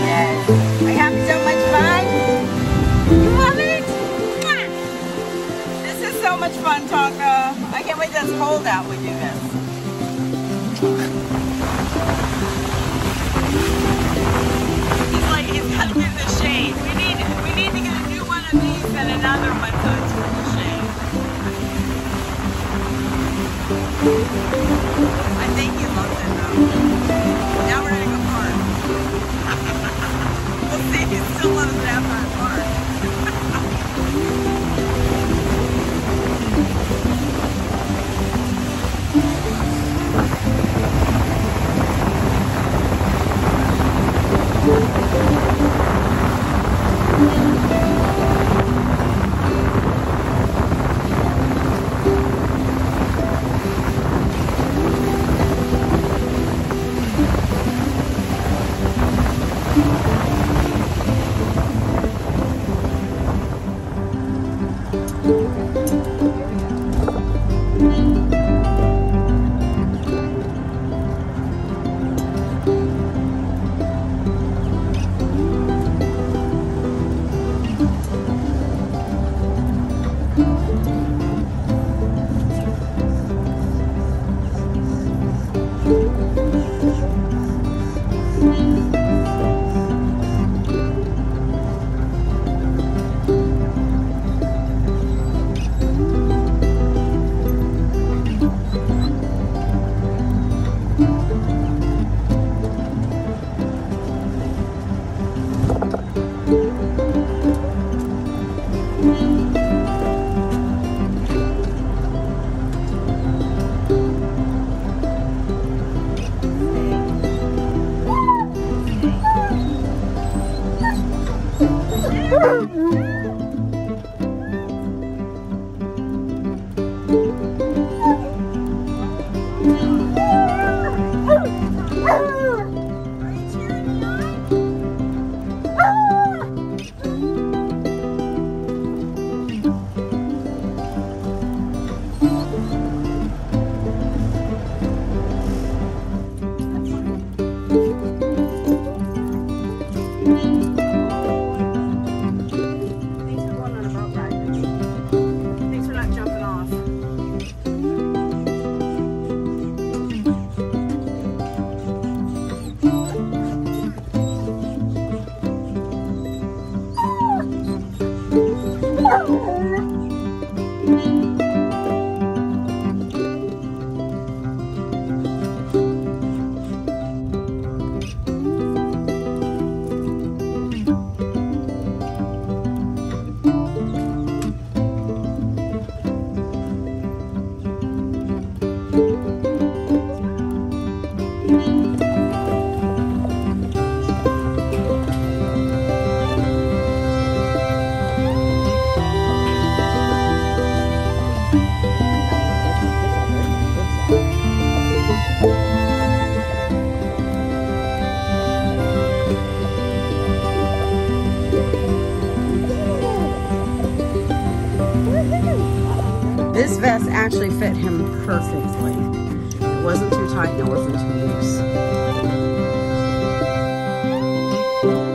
Yes. Are you having so much fun? You love it? This is so much fun, Tonka. I can't wait till this cold out we do this. He's like, he's got to give the shade. We need to get a new one of these and another one so it's full shade. I think he loves it though. Now we're gonna go far. We'll see, he still loves it after I fart. This vest actually fit him perfectly. It wasn't too tight and it wasn't too loose.